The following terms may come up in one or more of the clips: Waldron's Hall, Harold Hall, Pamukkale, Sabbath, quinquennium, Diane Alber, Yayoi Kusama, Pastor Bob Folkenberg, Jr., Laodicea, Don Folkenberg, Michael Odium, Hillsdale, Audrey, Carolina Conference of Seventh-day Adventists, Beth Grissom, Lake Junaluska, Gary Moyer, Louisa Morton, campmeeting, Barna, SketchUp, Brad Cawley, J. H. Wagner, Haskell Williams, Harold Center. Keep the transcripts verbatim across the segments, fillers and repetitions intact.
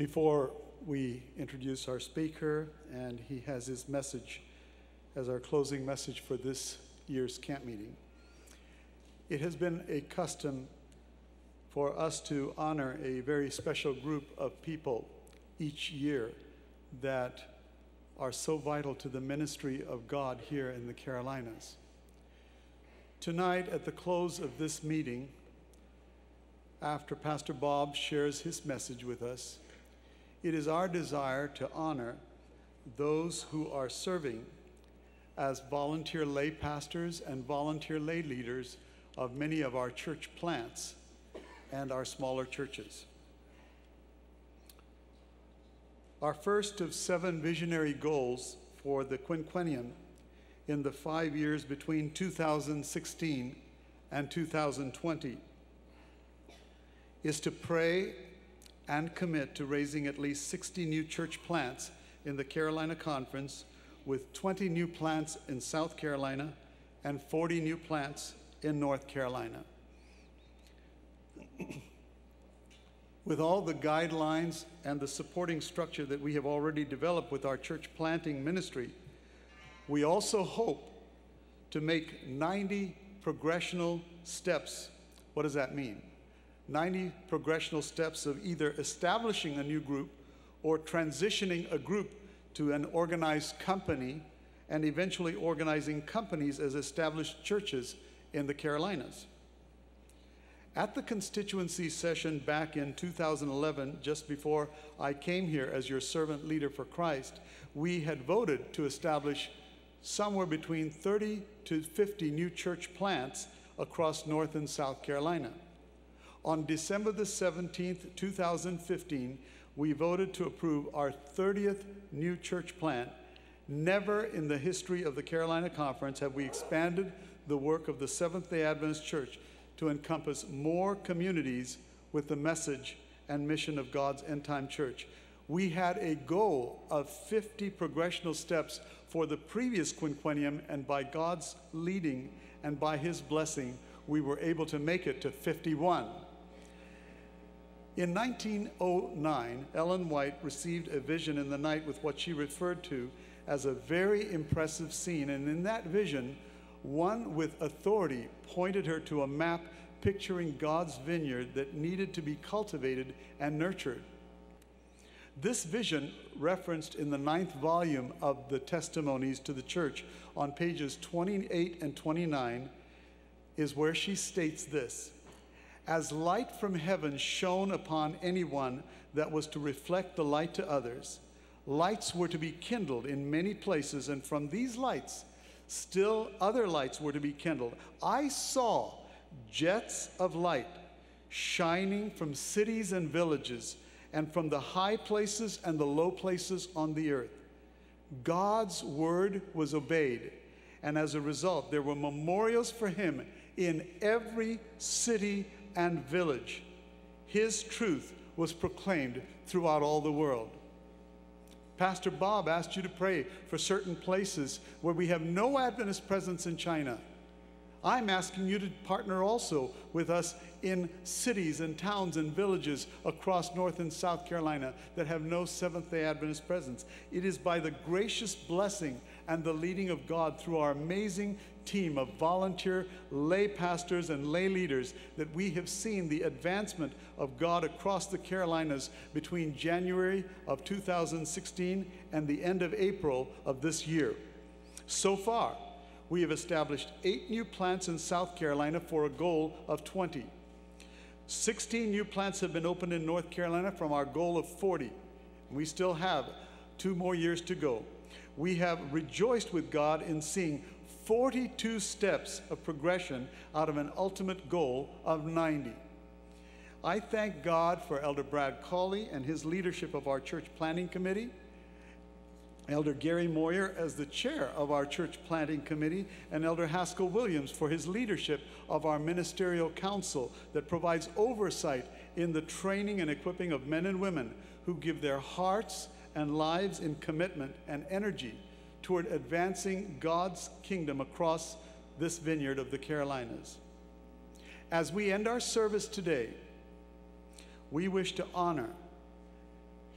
Before we introduce our speaker, and he has his message as our closing message for this year's camp meeting, it has been a custom for us to honor a very special group of people each year that are so vital to the ministry of God here in the Carolinas. Tonight, at the close of this meeting, after Pastor Bob shares his message with us, it is our desire to honor those who are serving as volunteer lay pastors and volunteer lay leaders of many of our church plants and our smaller churches. Our first of seven visionary goals for the quinquennium in the five years between two thousand sixteen and two thousand twenty is to pray and commit to raising at least sixty new church plants in the Carolina Conference, with twenty new plants in South Carolina and forty new plants in North Carolina. With all the guidelines and the supporting structure that we have already developed with our church planting ministry, we also hope to make ninety progressional steps. What does that mean? ninety progressional steps of either establishing a new group or transitioning a group to an organized company, and eventually organizing companies as established churches in the Carolinas. At the constituency session back in two thousand eleven, just before I came here as your servant leader for Christ, we had voted to establish somewhere between thirty to fifty new church plants across North and South Carolina. On December the seventeenth, two thousand fifteen, we voted to approve our thirtieth new church plant. Never in the history of the Carolina Conference have we expanded the work of the Seventh-day Adventist Church to encompass more communities with the message and mission of God's end-time church. We had a goal of fifty progressional steps for the previous quinquennium, and by God's leading and by His blessing, we were able to make it to fifty-one. In nineteen oh nine, Ellen White received a vision in the night with what she referred to as a very impressive scene, and in that vision, one with authority pointed her to a map picturing God's vineyard that needed to be cultivated and nurtured. This vision, referenced in the ninth volume of the Testimonies to the Church on pages twenty-eight and twenty-nine, is where she states this: "As light from heaven shone upon anyone that was to reflect the light to others, lights were to be kindled in many places, and from these lights, still other lights were to be kindled. I saw jets of light shining from cities and villages, and from the high places and the low places on the earth." God's word was obeyed, and as a result, there were memorials for Him in every city and village. His truth was proclaimed throughout all the world. Pastor Bob asked you to pray for certain places where we have no Adventist presence in China. I'm asking you to partner also with us in cities and towns and villages across North and South Carolina that have no Seventh-day Adventist presence. It is by the gracious blessing and the leading of God through our amazing team of volunteer lay pastors and lay leaders that we have seen the advancement of God across the Carolinas between January of two thousand sixteen and the end of April of this year. So far, we have established eight new plants in South Carolina for a goal of twenty. sixteen new plants have been opened in North Carolina from our goal of forty. We still have two more years to go. We have rejoiced with God in seeing forty-two steps of progression out of an ultimate goal of ninety. I thank God for Elder Brad Cawley and his leadership of our church planning committee, Elder Gary Moyer as the chair of our church planting committee, and Elder Haskell Williams for his leadership of our ministerial council that provides oversight in the training and equipping of men and women who give their hearts and lives in commitment and energy toward advancing God's kingdom across this vineyard of the Carolinas. As we end our service today, we wish to honor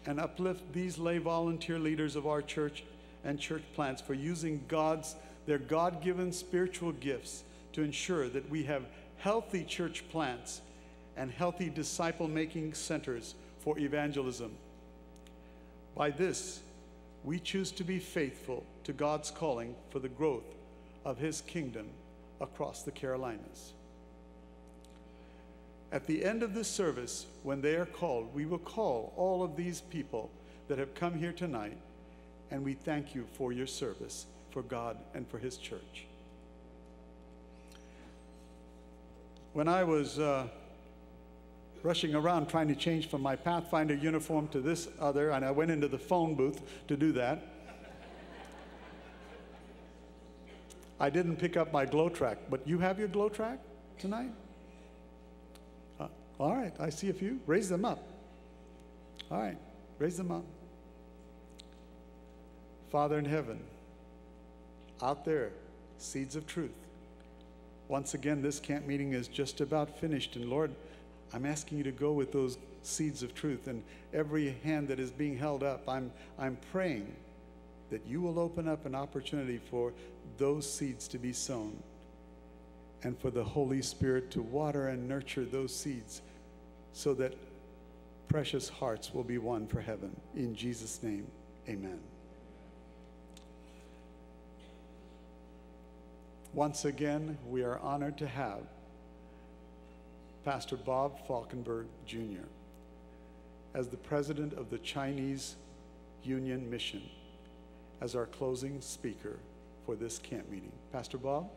and uplift these lay volunteer leaders of our church and church plants for using God's, their God-given spiritual gifts to ensure that we have healthy church plants and healthy disciple-making centers for evangelism. By this, we choose to be faithful to God's calling for the growth of His kingdom across the Carolinas. At the end of this service, when they are called, we will call all of these people that have come here tonight, and we thank you for your service for God and for His church. When I was uh, rushing around trying to change from my Pathfinder uniform to this other, and I went into the phone booth to do that, I didn't pick up my glow track. But you have your glow track tonight? Uh, all right, I see a few. Raise them up. All right, raise them up. Father in heaven, out there, seeds of truth. Once again, this camp meeting is just about finished, and Lord, I'm asking you to go with those seeds of truth, and every hand that is being held up, I'm, I'm praying that you will open up an opportunity for those seeds to be sown and for the Holy Spirit to water and nurture those seeds so that precious hearts will be won for heaven. In Jesus' name, amen. Once again, we are honored to have Pastor Bob Folkenberg, Junior as the president of the Chinese Union Mission as our closing speaker for this camp meeting. Pastor Bob,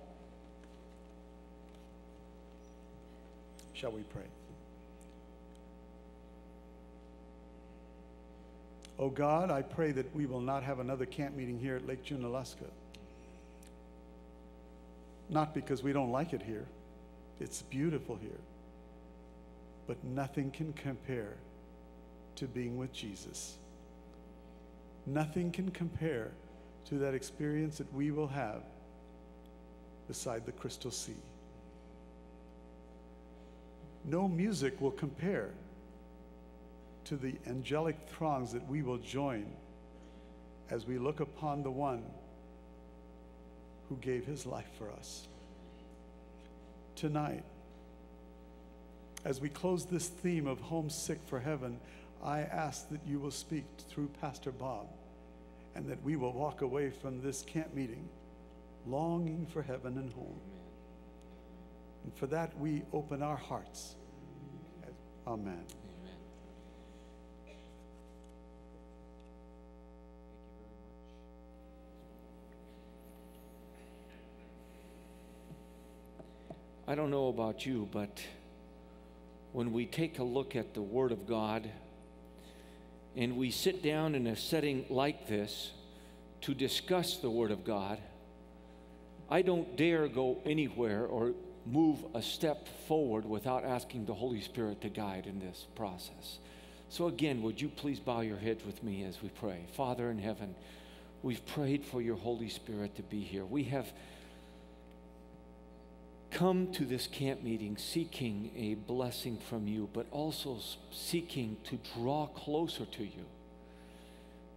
shall we pray? Oh God, I pray that we will not have another camp meeting here at Lake Junaluska. Not because we don't like it here. It's beautiful here. But nothing can compare to being with Jesus. Nothing can compare to that experience that we will have beside the crystal sea. No music will compare to the angelic throngs that we will join as we look upon the one who gave his life for us. Tonight, as we close this theme of homesick for heaven, I ask that you will speak through Pastor Bob and that we will walk away from this camp meeting longing for heaven and home. Amen. And for that, we open our hearts. Amen. Amen. I don't know about you, but when we take a look at the Word of God and we sit down in a setting like this to discuss the Word of God, I don't dare go anywhere or move a step forward without asking the Holy Spirit to guide in this process. So again, would you please bow your heads with me as we pray. Father in heaven, we've prayed for your Holy Spirit to be here. We have come to this camp meeting seeking a blessing from you, but also seeking to draw closer to you.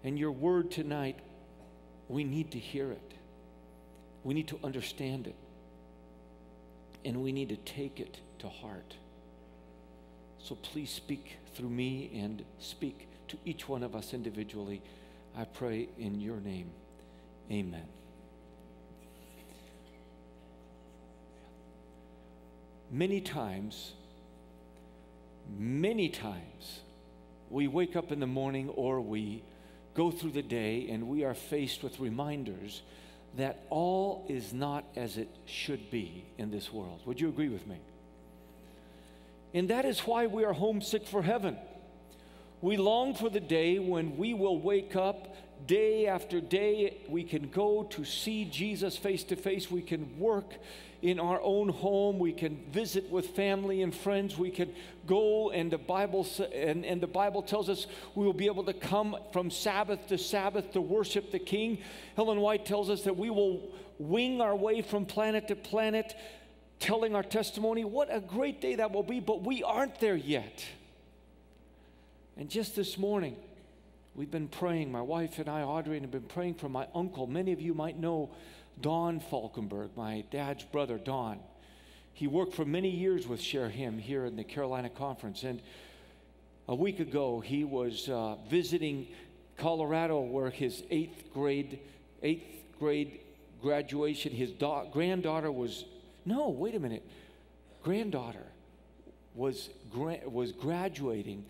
And your word tonight, we need to hear it. We need to understand it. And we need to take it to heart. So please speak through me and speak to each one of us individually. I pray in your name. Amen. Many times, many times, we wake up in the morning or we go through the day and we are faced with reminders that all is not as it should be in this world. Would you agree with me? And that is why we are homesick for heaven. We long for the day when we will wake up day after day. We can go to see Jesus face to face. We can work in our own home, we can visit with family and friends, we can go, and the Bible and, and the Bible tells us we will be able to come from Sabbath to Sabbath to worship the King. Ellen White tells us that we will wing our way from planet to planet, telling our testimony. What a great day that will be, but we aren't there yet. And just this morning, We've been praying, my wife and I, Audrey, have been praying for my uncle. Many of you might know Don Folkenberg, my dad's brother, Don. He worked for many years with Share Him here in the Carolina Conference. And a week ago, he was uh, visiting Colorado, where his eighth grade, eighth grade graduation, his da- granddaughter was, no, wait a minute, granddaughter was gra- was graduating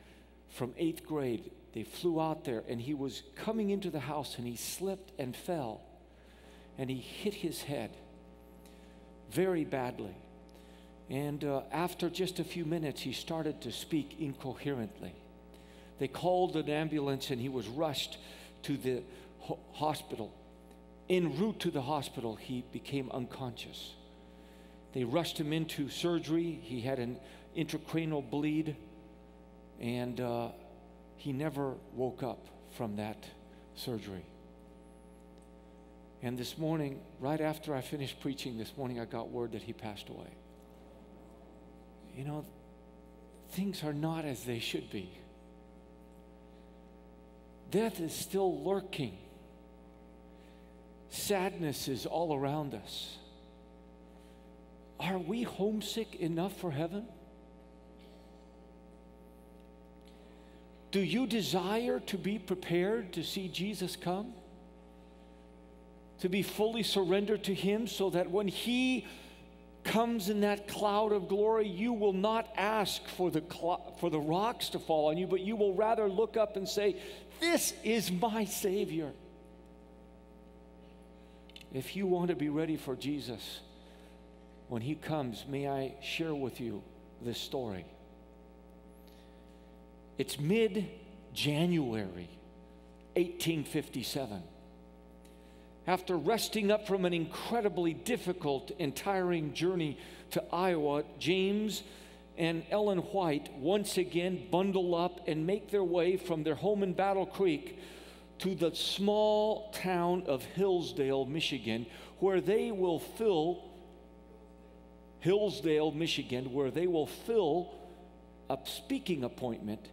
from eighth grade. They flew out there, and he was coming into the house, and he slipped and fell, and he hit his head very badly. And uh, after just a few minutes, he started to speak incoherently. They called an ambulance, and he was rushed to the ho- hospital. En route to the hospital, he became unconscious. They rushed him into surgery. He had an intracranial bleed, and uh, he never woke up from that surgery. And this morning, right after I finished preaching this morning, I got word that he passed away. You know, things are not as they should be. Death is still lurking. Sadness is all around us. Are we homesick enough for heaven? Do you desire to be prepared to see Jesus come? To be fully surrendered to Him so that when He comes in that cloud of glory, you will not ask for the cl- for the rocks to fall on you, but you will rather look up and say, "This is my Savior." If you want to be ready for Jesus when He comes, may I share with you this story. It's mid-January, eighteen fifty-seven. After resting up from an incredibly difficult and tiring journey to Iowa, James and Ellen White once again bundle up and make their way from their home in Battle Creek to the small town of Hillsdale, Michigan, where they will fill Hillsdale, Michigan, where they will fill a speaking appointment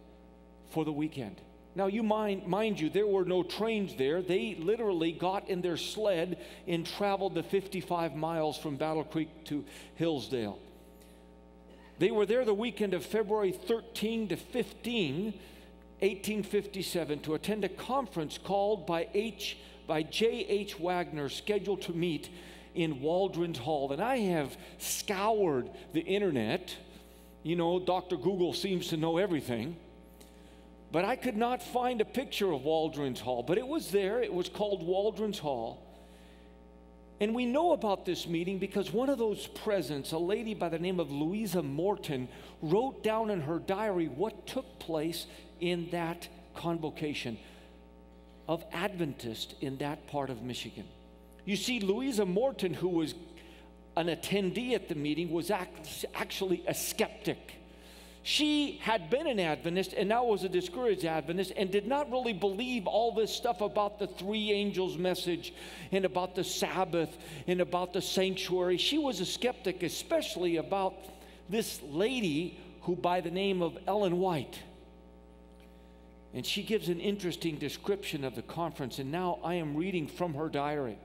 for the weekend. Now, you mind, mind you, there were no trains there. They literally got in their sled and traveled the fifty-five miles from Battle Creek to Hillsdale. They were there the weekend of February thirteenth to fifteenth, eighteen fifty-seven, to attend a conference called by H by J. H. Wagner, scheduled to meet in Waldron's Hall. And I have scoured the internet. You know, Doctor Google seems to know everything. But I could not find a picture of Waldron's Hall, but it was there. It was called Waldron's Hall. And we know about this meeting because one of those presents, a lady by the name of Louisa Morton, wrote down in her diary what took place in that convocation of Adventists in that part of Michigan. You see, Louisa Morton, who was an attendee at the meeting, was actually a skeptic. She had been an Adventist and now was a discouraged Adventist and did not really believe all this stuff about the three angels message and about the Sabbath and about the sanctuary. She was a skeptic, especially about this lady who by the name of Ellen White. And she gives an interesting description of the conference, and now I am reading from her diary.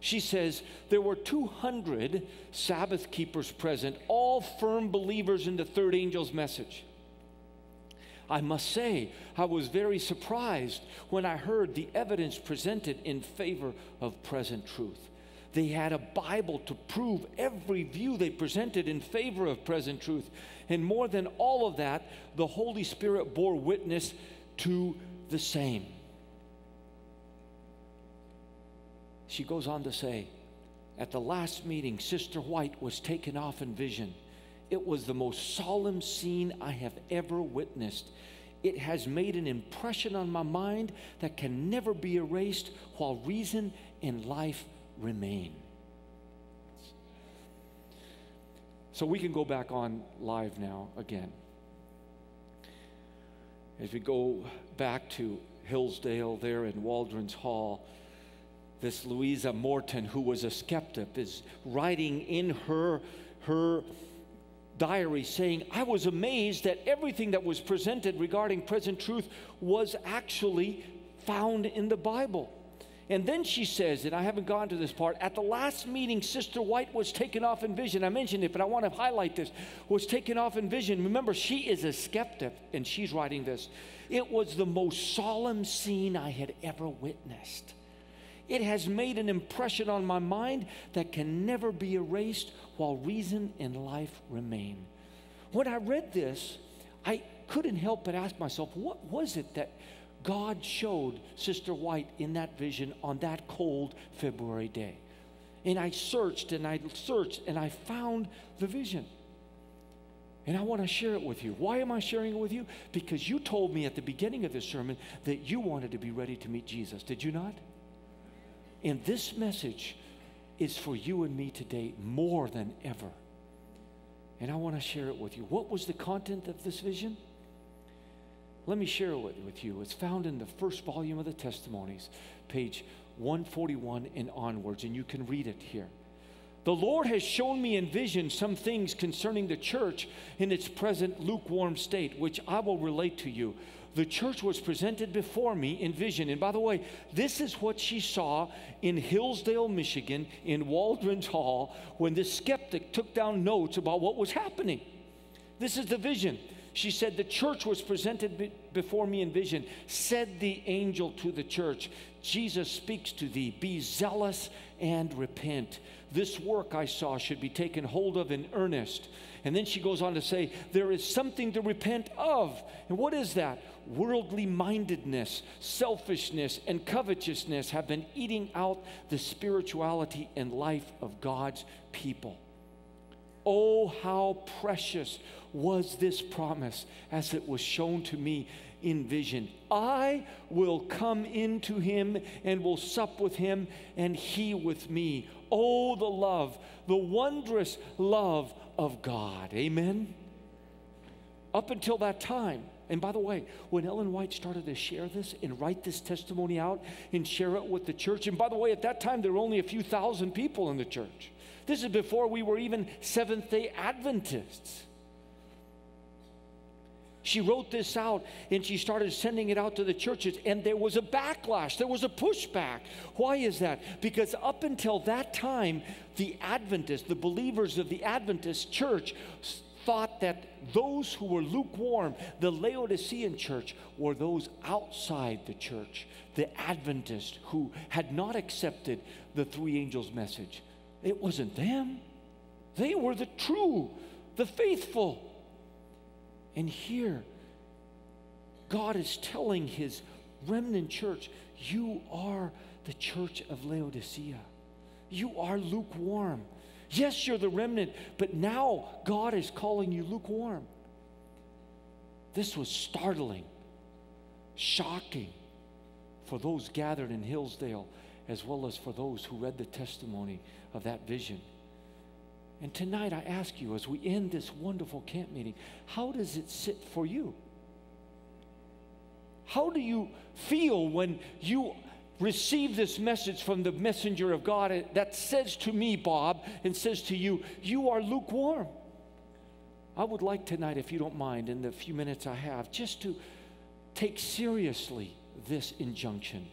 She says, there were two hundred Sabbath keepers present, all firm believers in the third angel's message. I must say, I was very surprised when I heard the evidence presented in favor of present truth. They had a Bible to prove every view they presented in favor of present truth. And more than all of that, the Holy Spirit bore witness to the same. She goes on to say, at the last meeting, Sister White was taken off in vision. It was the most solemn scene I have ever witnessed. It has made an impression on my mind that can never be erased while reason and life remain. So we can go back on live now again. As we go back to Hillsdale there in Waldron's Hall, this Louisa Morton, who was a skeptic, is writing in her, her diary saying, I was amazed that everything that was presented regarding present truth was actually found in the Bible. And then she says, and I haven't gone to this part, at the last meeting, Sister White was taken off in vision. I mentioned it, but I want to highlight this. Was taken off in vision. Remember, she is a skeptic, and she's writing this. It was the most solemn scene I had ever witnessed. It has made an impression on my mind that can never be erased while reason and life remain. When I read this, I couldn't help but ask myself, what was it that God showed Sister White in that vision on that cold February day? And I searched and I searched and I found the vision. And I want to share it with you. Why am I sharing it with you? Because you told me at the beginning of this sermon that you wanted to be ready to meet Jesus. Did you not? And this message is for you and me today more than ever. And I want to share it with you. What was the content of this vision? Let me share it with you. It's found in the first volume of the Testimonies, page one forty-one and onwards, and you can read it here. The Lord has shown me in vision some things concerning the church in its present lukewarm state, which I will relate to you. The church was presented before me in vision. And by the way, this is what she saw in Hillsdale, Michigan, in Waldron's Hall, when this skeptic took down notes about what was happening. This is the vision. She said, the church was presented be before me in vision. Said the angel to the church, Jesus speaks to thee, be zealous and repent. This work I saw should be taken hold of in earnest. And then she goes on to say, there is something to repent of. And what is that? Worldly mindedness, selfishness, and covetousness have been eating out the spirituality and life of God's people. Oh, how precious was this promise as it was shown to me in vision. I will come into him and will sup with him and he with me. Oh, the love, the wondrous love of God. Amen? Up until that time, and by the way, when Ellen White started to share this and write this testimony out and share it with the church, and by the way, at that time, there were only a few thousand people in the church. This is before we were even Seventh-day Adventists. She wrote this out, and she started sending it out to the churches, and there was a backlash. There was a pushback. Why is that? Because up until that time, the Adventists, the believers of the Adventist church, thought that those who were lukewarm, the Laodicean church, were those outside the church, the Adventists who had not accepted the three angels' message. It wasn't them. They were the true, the faithful. And here, God is telling his remnant church, you are the church of Laodicea. You are lukewarm. Yes, you're the remnant, but now God is calling you lukewarm. This was startling, shocking for those gathered in Hillsdale, as well as for those who read the testimony of that vision. And tonight I ask you, as we end this wonderful camp meeting, how does it sit for you? How do you feel when you receive this message from the messenger of God that says to me, Bob, and says to you, you are lukewarm? I would like tonight, if you don't mind, in the few minutes I have, just to take seriously this injunction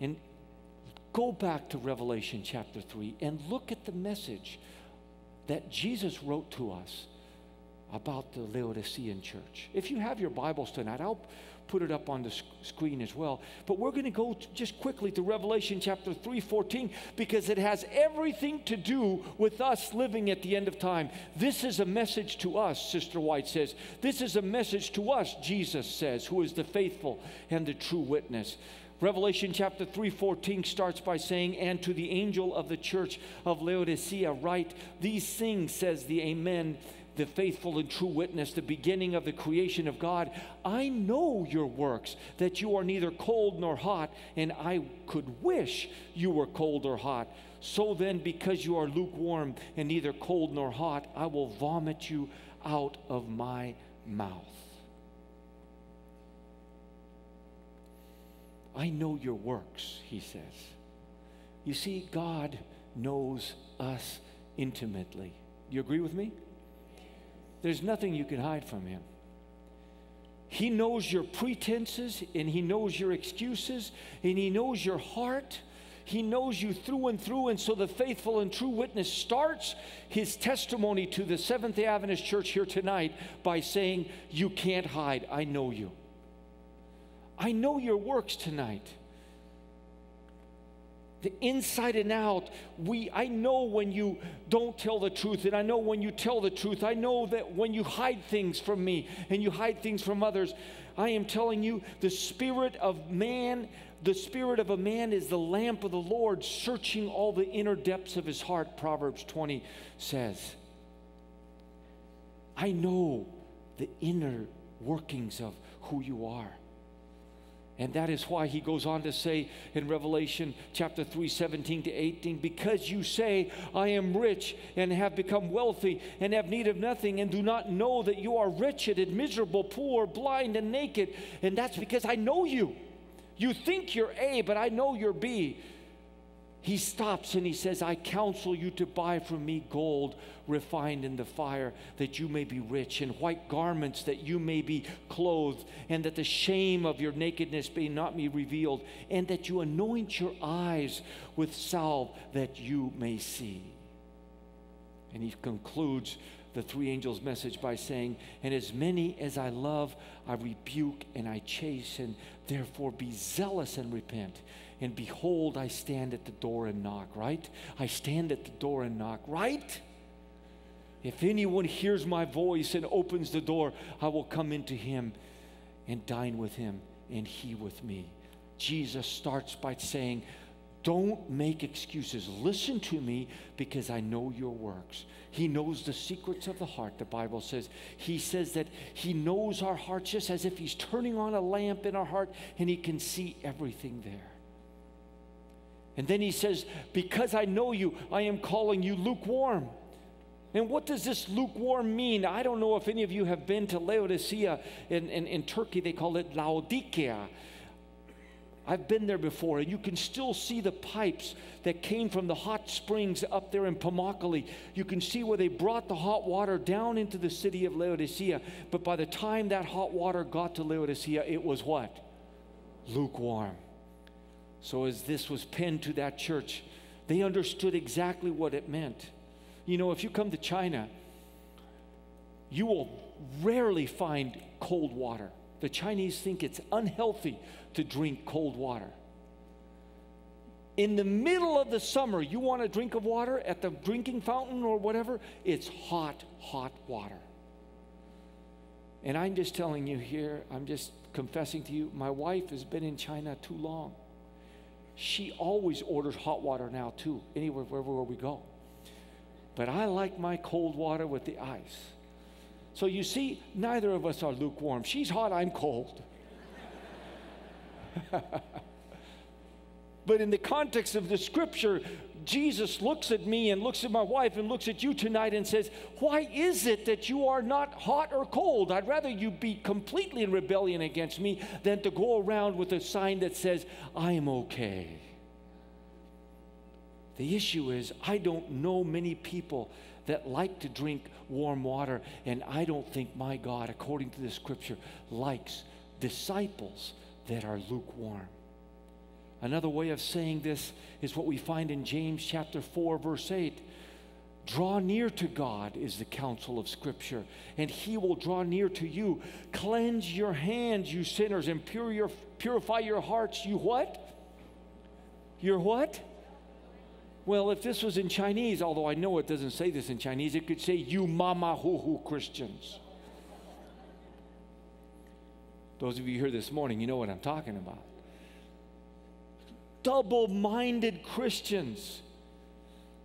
and go back to Revelation chapter three and look at the message that Jesus wrote to us about the Laodicean church. If you have your Bibles tonight, I'll put it up on the screen as well. But we're going to go just quickly to Revelation chapter three fourteen, because it has everything to do with us living at the end of time. This is a message to us, Sister White says. This is a message to us, Jesus says, who is the faithful and the true witness. Revelation chapter three fourteen starts by saying, and to the angel of the church of Laodicea write, these things says the Amen, the faithful and true witness, the beginning of the creation of God. I know your works, that you are neither cold nor hot, and I could wish you were cold or hot. So then, because you are lukewarm and neither cold nor hot, I will vomit you out of my mouth. I know your works, he says. You see, God knows us intimately. Do you agree with me? There's nothing you can hide from him. He knows your pretenses, and he knows your excuses, and he knows your heart. He knows you through and through, and so the faithful and true witness starts his testimony to the Seventh-day Adventist Church here tonight by saying, you can't hide. I know you. I know your works tonight. The inside and out, we, I know when you don't tell the truth, and I know when you tell the truth. I know that when you hide things from me and you hide things from others. I am telling you, the spirit of man, the spirit of a man is the lamp of the Lord, searching all the inner depths of his heart, Proverbs twenty says. I know the inner workings of who you are. And that is why he goes on to say in Revelation chapter three, seventeen to eighteen, because you say, I am rich and have become wealthy and have need of nothing, and do not know that you are wretched and miserable, poor, blind, and naked. And that's because I know you. You think you're A, but I know you're B. He stops and he says, I counsel you to buy from me gold refined in the fire, that you may be rich, and white garments, that you may be clothed, and that the shame of your nakedness may not be revealed, and that you anoint your eyes with salve, that you may see. And he concludes the three angels' message by saying, and as many as I love, I rebuke and I chasten, therefore be zealous and repent. And behold, I stand at the door and knock, right? I stand at the door and knock, right? If anyone hears my voice and opens the door, I will come into him and dine with him, and he with me. Jesus starts by saying, don't make excuses. Listen to me, because I know your works. He knows the secrets of the heart, the Bible says. He says that he knows our hearts, just as if he's turning on a lamp in our heart, and he can see everything there. And then he says, because I know you, I am calling you lukewarm. And what does this lukewarm mean? I don't know if any of you have been to Laodicea in, in, in Turkey. They call it Laodicea. I've been there before, and you can still see the pipes that came from the hot springs up there in Pamukkale. You can see where they brought the hot water down into the city of Laodicea. But by the time that hot water got to Laodicea, it was what? Lukewarm. So as this was penned to that church, they understood exactly what it meant. You know, if you come to China, you will rarely find cold water. The Chinese think it's unhealthy to drink cold water. In the middle of the summer, you want a drink of water at the drinking fountain or whatever, it's hot, hot water. And I'm just telling you here, I'm just confessing to you, my wife has been in China too long. She always orders hot water now too, anywhere, wherever we go. But I like my cold water with the ice. So you see, neither of us are lukewarm. She's hot, I'm cold. But in the context of the scripture, Jesus looks at me and looks at my wife and looks at you tonight and says, why is it that you are not hot or cold? I'd rather you be completely in rebellion against me than to go around with a sign that says, I am okay. The issue is, I don't know many people that like to drink warm water, and I don't think my God, according to the scripture, likes disciples that are lukewarm. Another way of saying this is what we find in James chapter four, verse eight. Draw near to God is the counsel of Scripture, and He will draw near to you. Cleanse your hands, you sinners, and pur your, purify your hearts, you what? Your what? Well, if this was in Chinese, although I know it doesn't say this in Chinese, it could say, you mama hoo hoo Christians. Those of you here this morning, you know what I'm talking about. Double-minded Christians.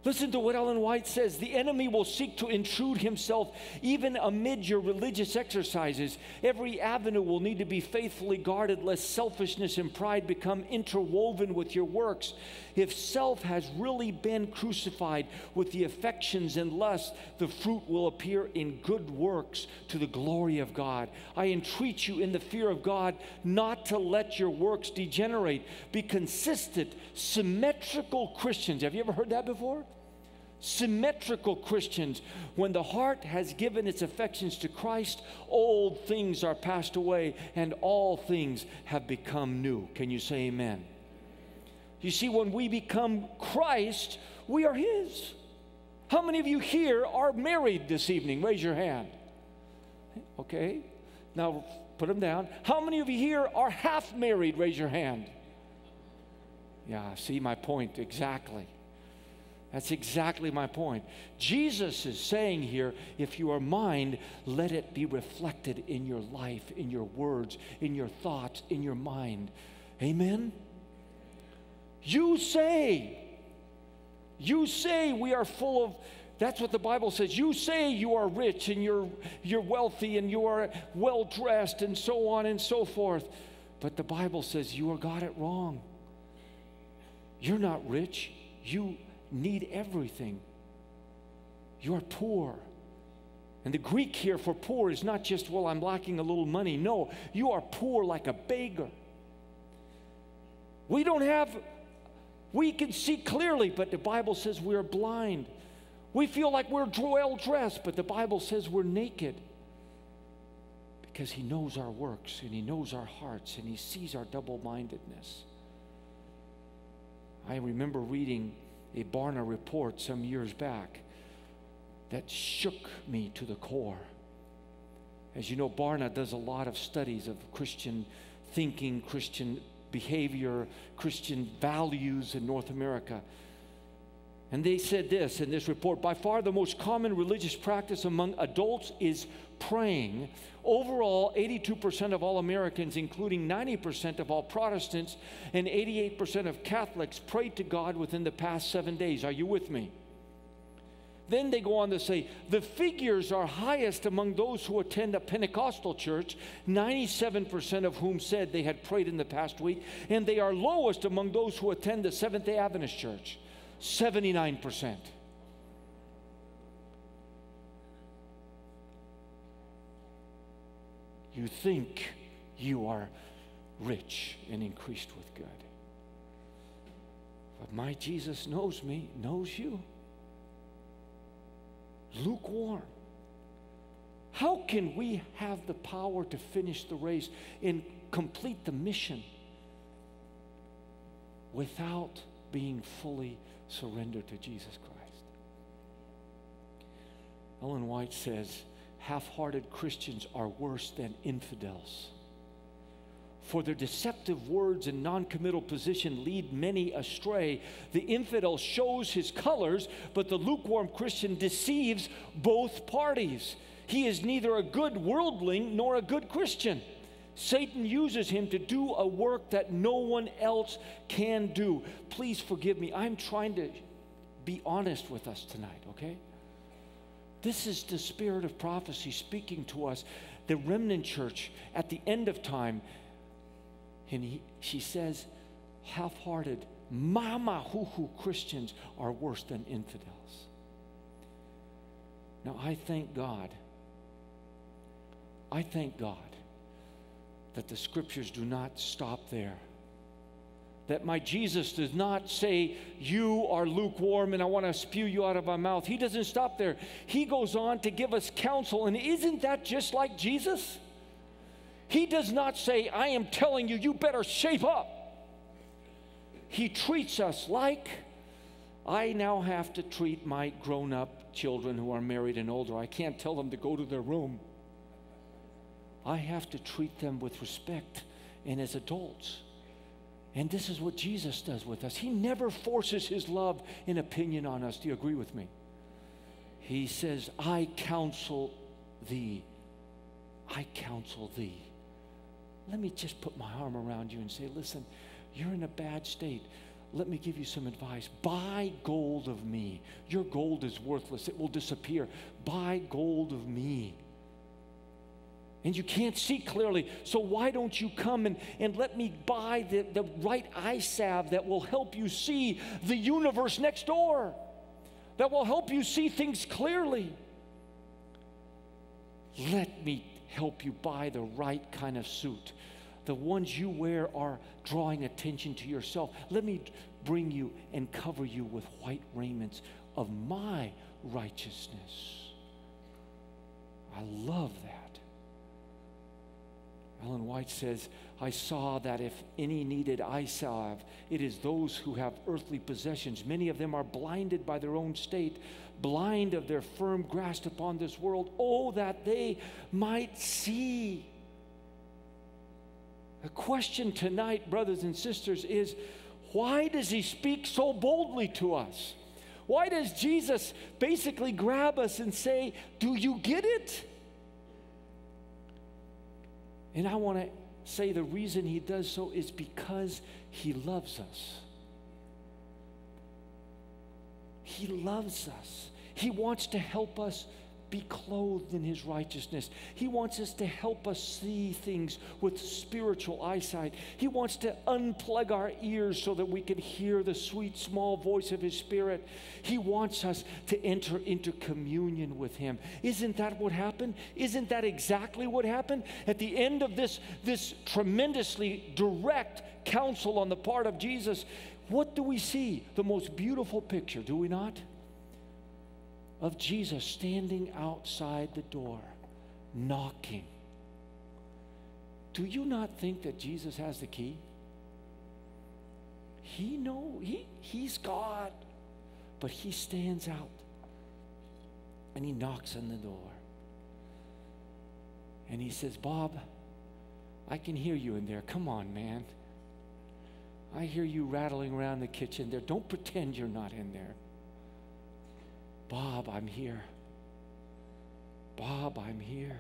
Listen to what Ellen White says. The enemy will seek to intrude himself even amid your religious exercises. Every avenue will need to be faithfully guarded, lest selfishness and pride become interwoven with your works. If self has really been crucified with the affections and lust, the fruit will appear in good works to the glory of God. I entreat you in the fear of God not to let your works degenerate. Be consistent, symmetrical Christians. Have you ever heard that before? symmetrical Christians. When the heart has given its affections to Christ, old things are passed away and all things have become new. Can you say amen? You see, when we become Christ, we are His. How many of you here are married this evening? Raise your hand. Okay, now put them down. How many of you here are half married? Raise your hand. Yeah, see my point exactly. That's exactly my point. Jesus is saying here, if you are mine, let it be reflected in your life, in your words, in your thoughts, in your mind. Amen? You say, you say we are full of, that's what the Bible says. You say you are rich and you're, you're wealthy and you are well-dressed and so on and so forth. But the Bible says you got it wrong. You're not rich. You need everything. You are poor. And the Greek here for poor is not just, well, I'm lacking a little money. No, you are poor like a beggar. We don't have, we can see clearly, but the Bible says we are blind. We feel like we're well-dressed, but the Bible says we're naked. Because He knows our works, and He knows our hearts, and He sees our double-mindedness. I remember reading a Barna report some years back that shook me to the core. As you know, Barna does a lot of studies of Christian thinking, Christian behavior, Christian values in North America. And they said this in this report: by far the most common religious practice among adults is praying. Overall, eighty-two percent of all Americans, including ninety percent of all Protestants and eighty-eight percent of Catholics, prayed to God within the past seven days. Are you with me? Then they go on to say, the figures are highest among those who attend a Pentecostal church, ninety-seven percent of whom said they had prayed in the past week, and they are lowest among those who attend the Seventh-day Adventist church, seventy-nine percent. You think you are rich and increased with good. But my Jesus knows me, knows you. Lukewarm. How can we have the power to finish the race and complete the mission without being fully surrendered to Jesus Christ? Ellen White says, half-hearted Christians are worse than infidels, for their deceptive words and non-committal position lead many astray. The infidel shows his colors, but the lukewarm Christian deceives both parties. He is neither a good worldling nor a good Christian. Satan uses him to do a work that no one else can do. Please forgive me. I'm trying to be honest with us tonight, okay? This is the spirit of prophecy speaking to us, the remnant church at the end of time. And he, she says, half-hearted, mama-hoo-hoo Christians are worse than infidels. Now, I thank God. I thank God that the Scriptures do not stop there. That my Jesus does not say, you are lukewarm and I want to spew you out of my mouth. He doesn't stop there. He goes on to give us counsel. And isn't that just like Jesus? He does not say, I am telling you, you better shape up. He treats us like I now have to treat my grown-up children who are married and older. I can't tell them to go to their room. I have to treat them with respect and as adults. And this is what Jesus does with us. He never forces His love and opinion on us. Do you agree with me? He says, I counsel thee. I counsel thee. Let me just put my arm around you and say, listen, you're in a bad state. Let me give you some advice. Buy gold of me. Your gold is worthless. It will disappear. Buy gold of me. And you can't see clearly, so why don't you come and, and let me buy the, the right eye salve that will help you see the universe next door, that will help you see things clearly. Let me help you buy the right kind of suit. The ones you wear are drawing attention to yourself. Let me bring you and cover you with white raiments, of my righteousness. I love that. Ellen White says, I saw that if any needed I salve, it is those who have earthly possessions. Many of them are blinded by their own state, blind of their firm grasp upon this world. Oh, that they might see. The question tonight, brothers and sisters, is why does he speak so boldly to us? Why does Jesus basically grab us and say, do you get it? And I want to say the reason he does so is because he loves us. He loves us. He wants to help us be clothed in his righteousness. He wants us to help us see things with spiritual eyesight. He wants to unplug our ears so that we can hear the sweet, small voice of his Spirit. He wants us to enter into communion with him. Isn't that what happened? Isn't that exactly what happened? At the end of this, this tremendously direct counsel on the part of Jesus, what do we see? The most beautiful picture, do we not? Of Jesus standing outside the door, knocking. Do you not think that Jesus has the key? He knows, he, he's God, but he stands out and he knocks on the door. And he says, Bob, I can hear you in there. Come on, man. I hear you rattling around the kitchen there. Don't pretend you're not in there. Bob, I'm here. Bob, I'm here.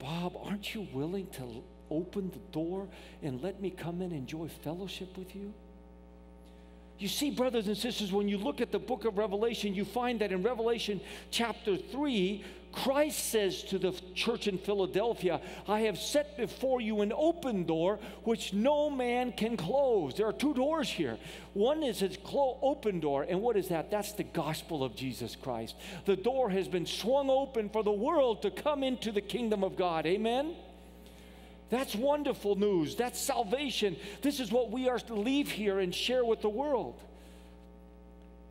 Bob, aren't you willing to open the door and let me come in and enjoy fellowship with you? You see, brothers and sisters, when you look at the book of Revelation, you find that in Revelation chapter three, Christ says to the church in Philadelphia, I have set before you an open door which no man can close. There are two doors here. One is his open door, and what is that? That's the gospel of Jesus Christ. The door has been swung open for the world to come into the kingdom of God. Amen? That's wonderful news. That's salvation. This is what we are to leave here and share with the world.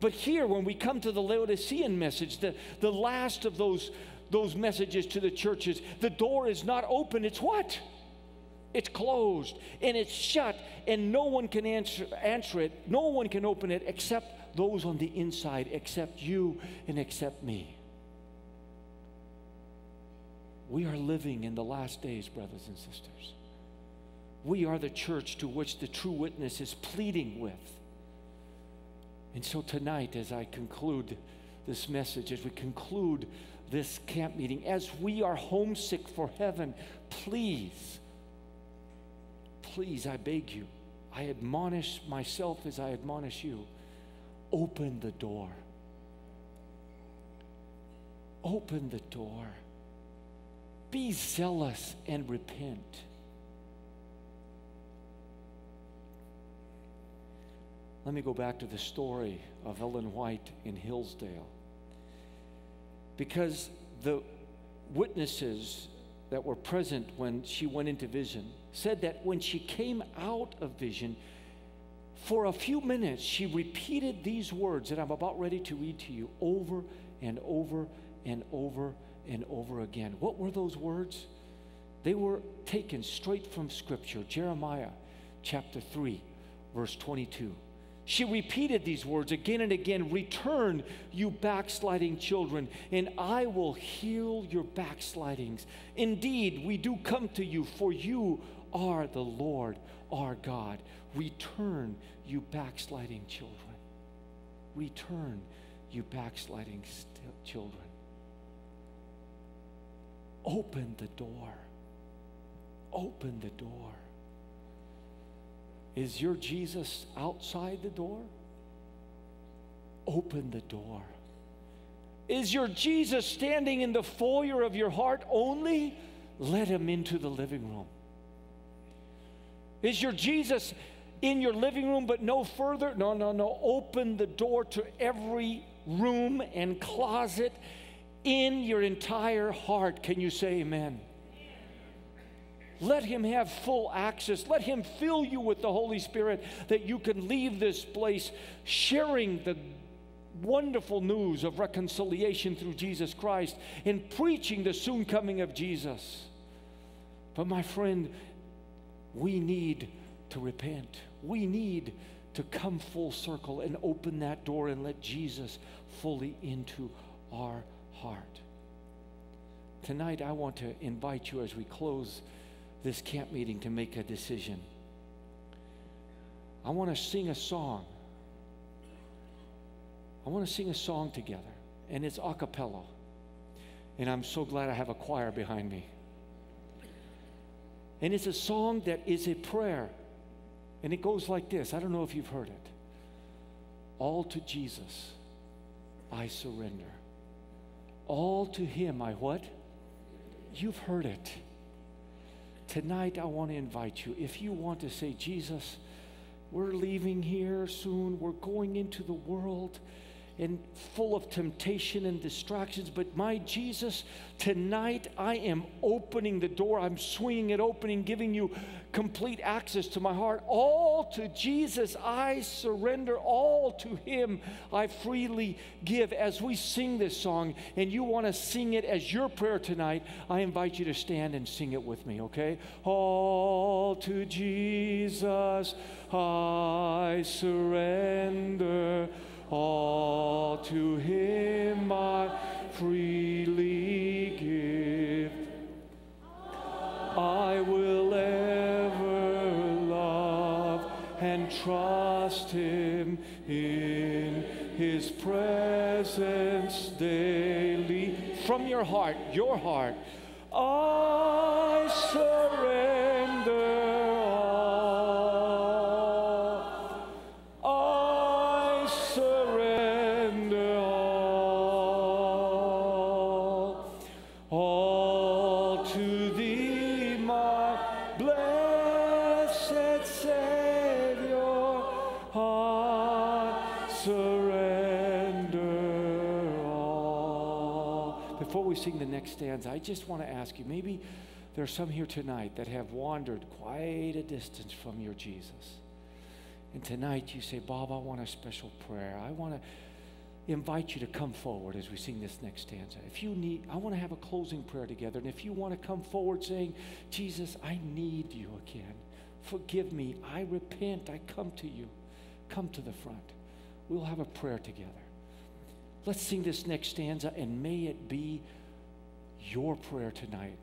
But here, when we come to the Laodicean message, the, the last of those, those messages to the churches, the door is not open. It's what? It's closed, and it's shut, and no one can answer, answer it. No one can open it except those on the inside, except you and except me. We are living in the last days, brothers and sisters. We are the church to which the true witness is pleading with. And so tonight, as I conclude this message, as we conclude this camp meeting, as we are homesick for heaven, please, please, I beg you, I admonish myself as I admonish you, open the door. Open the door. Be zealous and repent. Let me go back to the story of Ellen White in Hillsdale. Because the witnesses that were present when she went into vision said that when she came out of vision, for a few minutes she repeated these words that I'm about ready to read to you over and over and over and over again. What were those words? They were taken straight from Scripture, Jeremiah chapter three, verse twenty-two. She repeated these words again and again, return, you backsliding children, and I will heal your backslidings. Indeed, we do come to you, for you are the Lord our God. Return, you backsliding children. Return, you backsliding children. Open the door. Open the door. Is your Jesus outside the door? Open the door. Is your Jesus standing in the foyer of your heart only? Let him into the living room. Is your Jesus in your living room but no further? No, no, no. Open the door to every room and closet in your entire heart. Can you say amen? Let him have full access. Let him fill you with the Holy Spirit, that you can leave this place sharing the wonderful news of reconciliation through Jesus Christ and preaching the soon coming of Jesus. But my friend, we need to repent. We need to come full circle and open that door and let Jesus fully into our heart. Tonight, I want to invite you, as we close this camp meeting, to make a decision. I want to sing a song. I want to sing a song together, and it's a cappella. And I'm so glad I have a choir behind me. And it's a song that is a prayer, and it goes like this. I don't know if you've heard it. All to Jesus I surrender. All to him I what? You've heard it. Tonight I want to invite you, if you want to say, Jesus, we're leaving here soon. We're going into the world and full of temptation and distractions. But my Jesus, tonight I am opening the door. I'm swinging it open, giving you complete access to my heart. All to Jesus I surrender. All to him I freely give. As we sing this song, and you want to sing it as your prayer tonight, I invite you to stand and sing it with me, okay? All to Jesus I surrender. All to him I freely give. I will ever love and trust him, in his presence daily. From your heart, your heart, I surrender. Sing the next stanza. I just want to ask you, maybe there are some here tonight that have wandered quite a distance from your Jesus. And tonight you say, Bob, I want a special prayer. I want to invite you to come forward as we sing this next stanza. If you need, I want to have a closing prayer together. And if you want to come forward saying, Jesus, I need you again. Forgive me. I repent. I come to you. Come to the front. We'll have a prayer together. Let's sing this next stanza, and may it be your prayer tonight.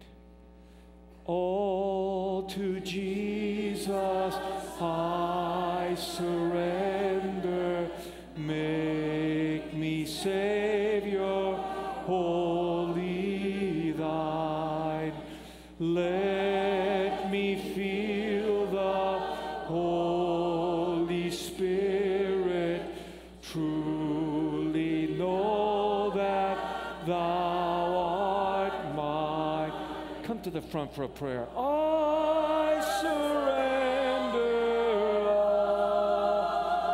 All to Jesus I surrender. Make me Savior, wholly thine. Let me feel the Holy Spirit, truly know that thou. To the front for a prayer. I surrender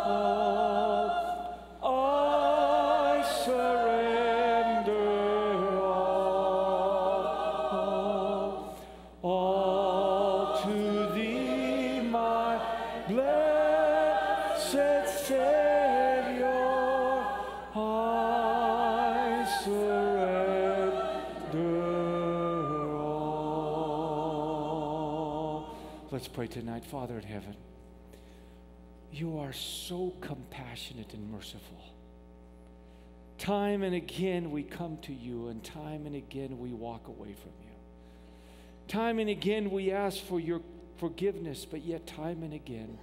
all. I surrender all. All to thee, my blessed Savior. I surrender. Let's pray tonight. Father in heaven, you are so compassionate and merciful. Time and again we come to you, and time and again we walk away from you. Time and again we ask for your forgiveness, but yet time and again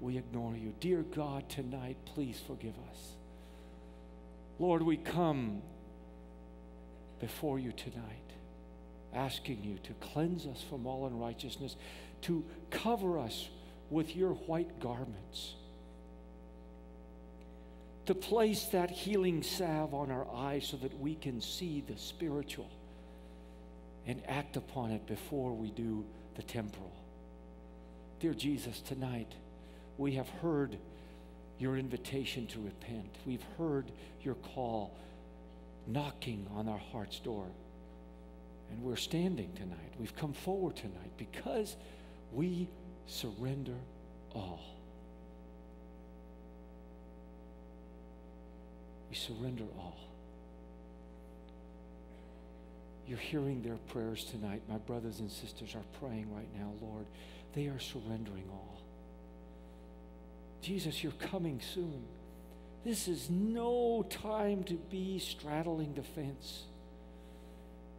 we ignore you. Dear God, tonight please forgive us. Lord, we come before you tonight, asking you to cleanse us from all unrighteousness, to cover us with your white garments, to place that healing salve on our eyes so that we can see the spiritual and act upon it before we do the temporal. Dear Jesus, tonight we have heard your invitation to repent. We've heard your call knocking on our heart's door. And we're standing tonight. We've come forward tonight because we surrender all. We surrender all. You're hearing their prayers tonight. My brothers and sisters are praying right now, Lord. They are surrendering all. Jesus, you're coming soon. This is no time to be straddling the fence.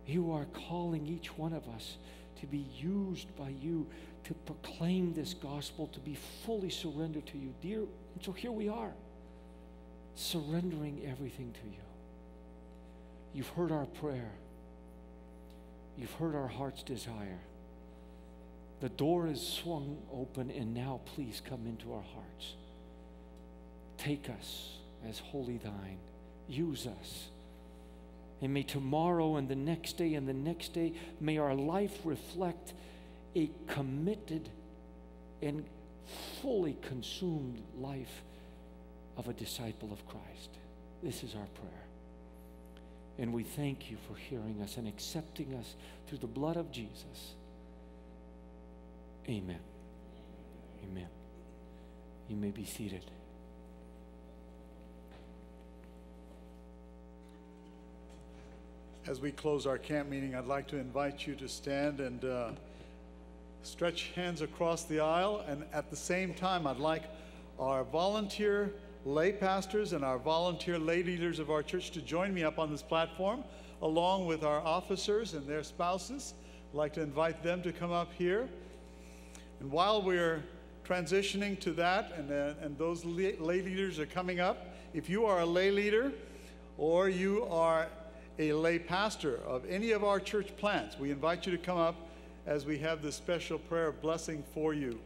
You are calling each one of us to be used by you to proclaim this gospel, to be fully surrendered to you, dear. And so here we are, surrendering everything to you. You've heard our prayer. You've heard our heart's desire. The door is swung open, and now please come into our hearts. Take us as wholly thine. Use us. And may tomorrow and the next day and the next day, may our life reflect a committed and fully consumed life of a disciple of Christ. This is our prayer. And we thank you for hearing us and accepting us through the blood of Jesus. Amen. Amen. You may be seated. As we close our camp meeting, I'd like to invite you to stand and uh, stretch hands across the aisle. And at the same time, I'd like our volunteer lay pastors and our volunteer lay leaders of our church to join me up on this platform, along with our officers and their spouses. I'd like to invite them to come up here. And while we're transitioning to that, and, uh, and those lay leaders are coming up, if you are a lay leader or you are a lay pastor of any of our church plants, we invite you to come up as we have this special prayer of blessing for you.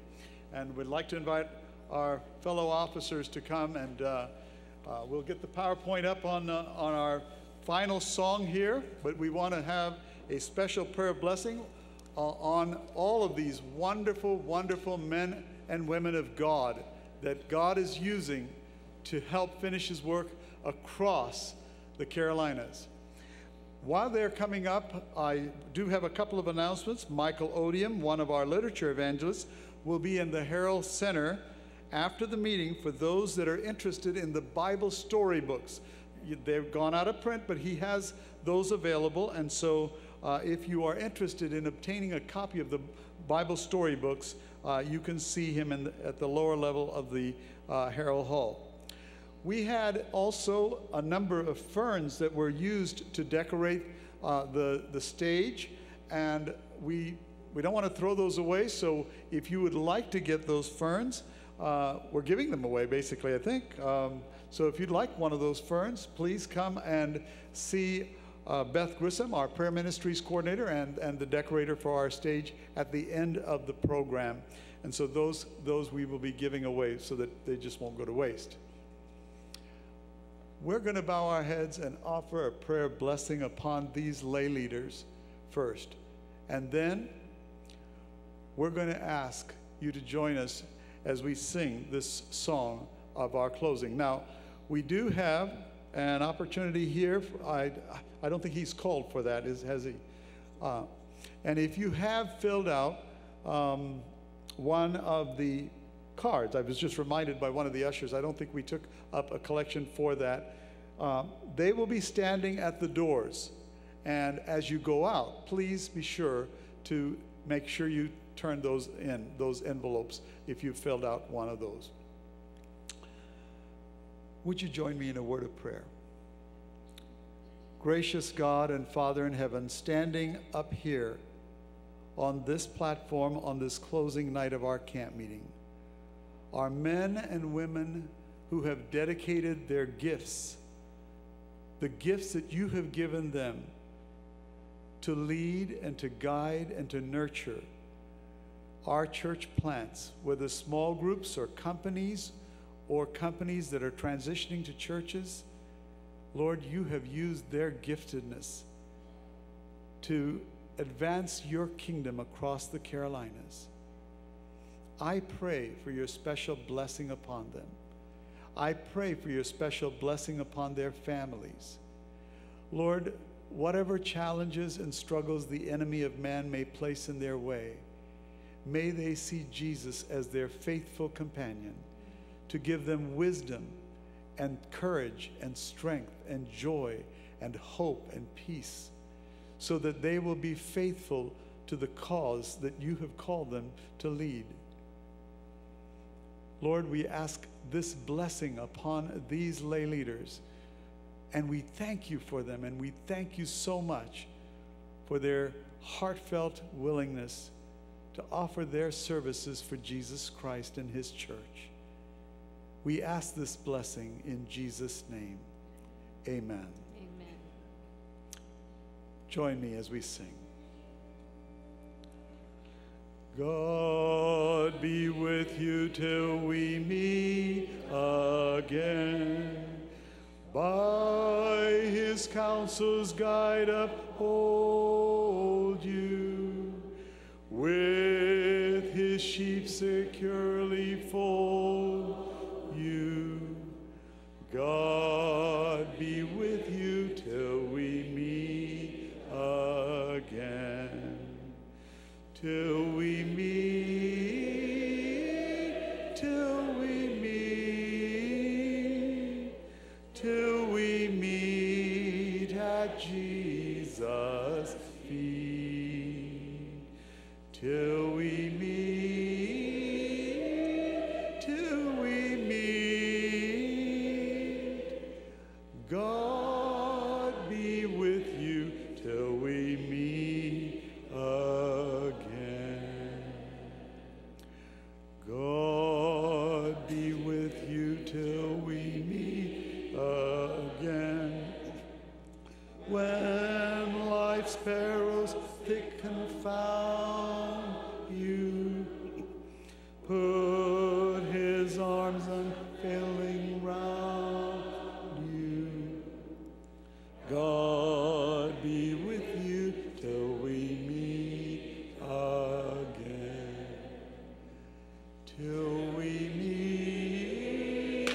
And we'd like to invite our fellow officers to come, and uh, uh, we'll get the PowerPoint up on, uh, on our final song here, but we want to have a special prayer of blessing uh, on all of these wonderful, wonderful men and women of God that God is using to help finish his work across the Carolinas. While they're coming up, I do have a couple of announcements. Michael Odium, one of our literature evangelists, will be in the Harold Center after the meeting for those that are interested in the Bible storybooks. They've gone out of print, but he has those available. And so uh, if you are interested in obtaining a copy of the Bible storybooks, uh, you can see him in the, at the lower level of the uh, Harold Hall. We had also a number of ferns that were used to decorate uh, the, the stage, and we, we don't want to throw those away, so if you would like to get those ferns, uh, we're giving them away basically, I think. Um, so if you'd like one of those ferns, please come and see uh, Beth Grissom, our prayer ministries coordinator and, and the decorator for our stage at the end of the program. And so those, those we will be giving away so that they just won't go to waste. We're going to bow our heads and offer a prayer of blessing upon these lay leaders first. And then we're going to ask you to join us as we sing this song of our closing. Now, we do have an opportunity here. I, I don't think he's called for that, is, has he? Uh, and if you have filled out um, one of the cards. I was just reminded by one of the ushers, I don't think we took up a collection for that. Um, they will be standing at the doors. And as you go out, please be sure to make sure you turn those in, those envelopes, if you filled out one of those. Would you join me in a word of prayer? Gracious God and Father in heaven, standing up here on this platform on this closing night of our camp meeting, are men and women who have dedicated their gifts, the gifts that you have given them, to lead and to guide and to nurture our church plants, whether small groups or companies or companies that are transitioning to churches. Lord, you have used their giftedness to advance your kingdom across the Carolinas. I pray for your special blessing upon them. I pray for your special blessing upon their families. Lord, whatever challenges and struggles the enemy of man may place in their way, may they see Jesus as their faithful companion to give them wisdom and courage and strength and joy and hope and peace, so that they will be faithful to the cause that you have called them to lead. Lord, we ask this blessing upon these lay leaders, and we thank you for them, and we thank you so much for their heartfelt willingness to offer their services for Jesus Christ and his church. We ask this blessing in Jesus' name. Amen. Amen. Join me as we sing. God be with you till we meet again. By his counsel's guide uphold you. With his sheep securely fold you. God be with you till we meet again. Till we meet, till we meet, till we meet at Jesus' feet. Till we meet, till we meet. God be with you till we meet again. God be with you till we meet again. When life's perils thick confound you, put his arms unfailing round you. God be with you till we meet again. Till we meet,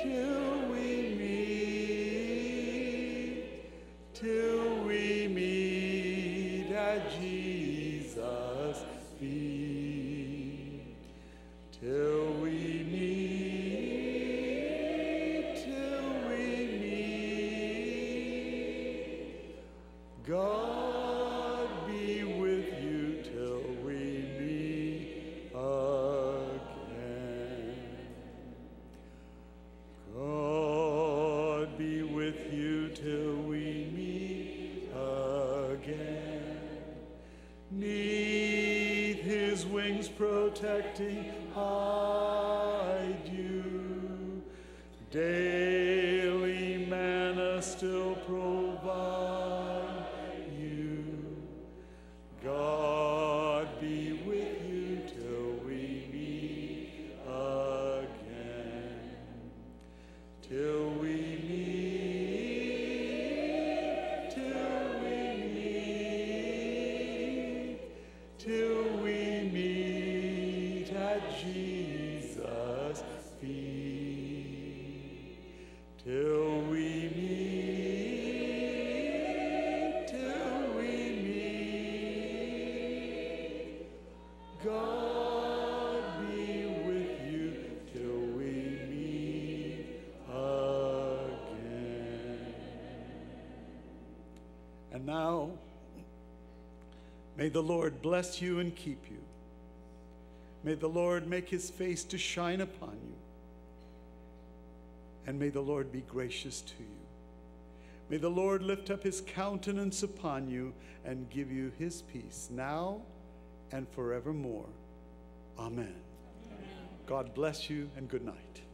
till we meet, till we meet at Jesus' feet. Till we meet, till we meet. God be with you till we meet again. God be with you till we meet again. 'Neath his wings protecting hide you. Daily manna still provide you. God be with you till we meet again. Till we meet, till we meet, till we meet at Jesus' feet. Till we meet, till we meet. God be with you till we meet again. And now, may the Lord bless you and keep you. May the Lord make his face to shine upon you. And may the Lord be gracious to you. May the Lord lift up his countenance upon you and give you his peace now and forevermore. Amen. Amen. God bless you and good night.